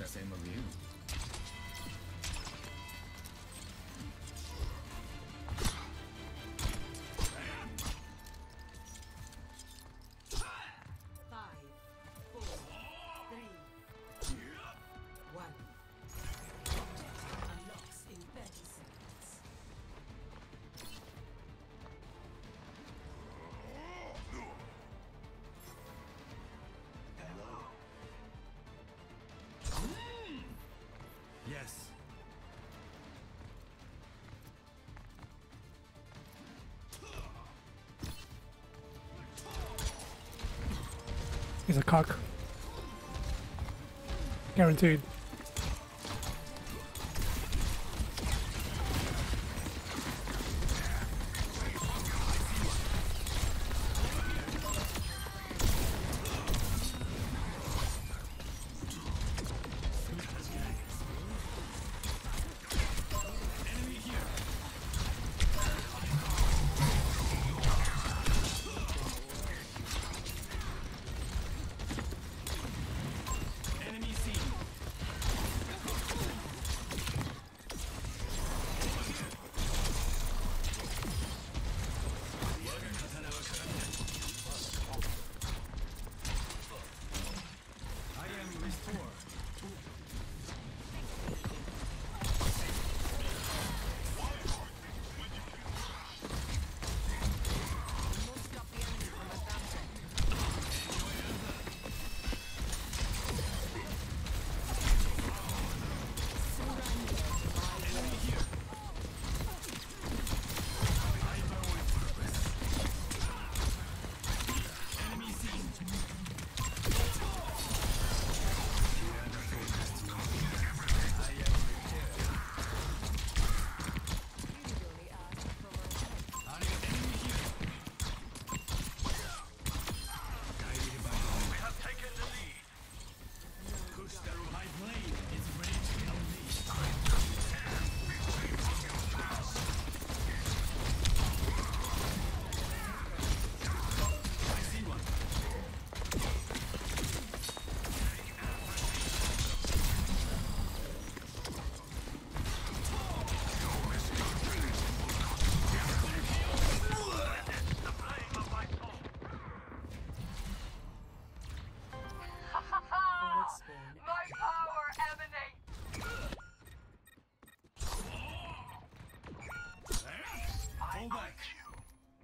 the same of you. Yes. He's a cock. Guaranteed.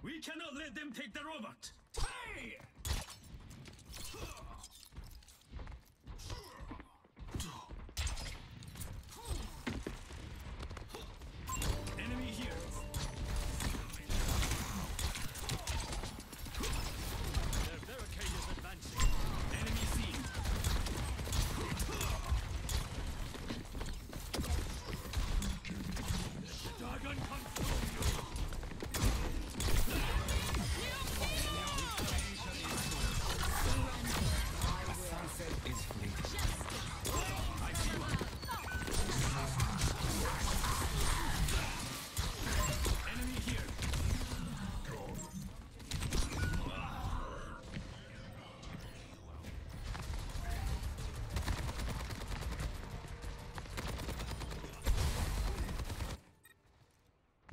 We cannot let them take the robot! Hey! Enemy here! Their barricade is advancing. Enemy seen! The dragon controls you!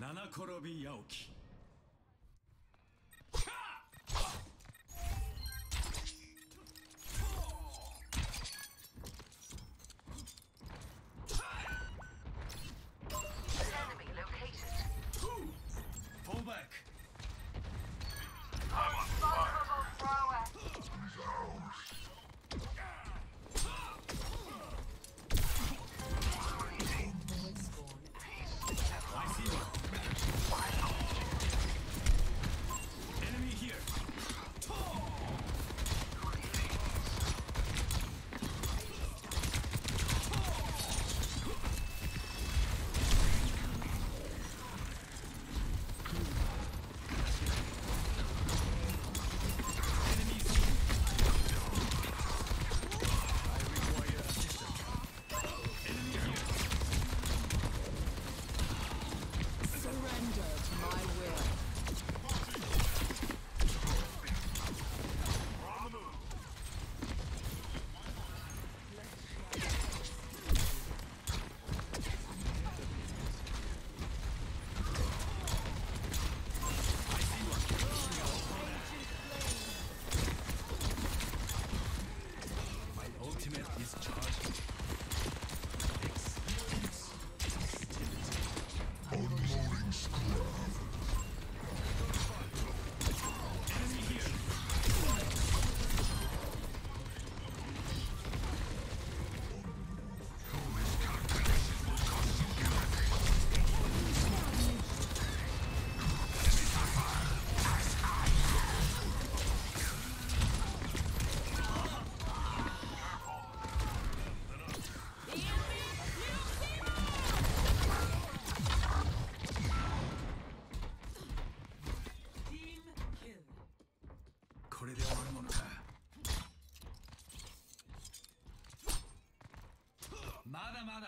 Nanakorobi Yaoki. Enemy located. Fall back. I'm on fire. I see you. まだ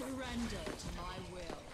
surrender to my will.